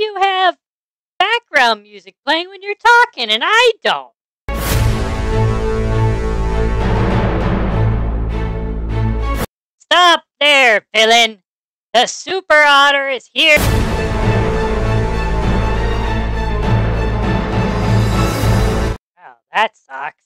you have background music playing when you're talking, and I don't. Stop there, villain. The Super Otter is here. Oh, that sucks.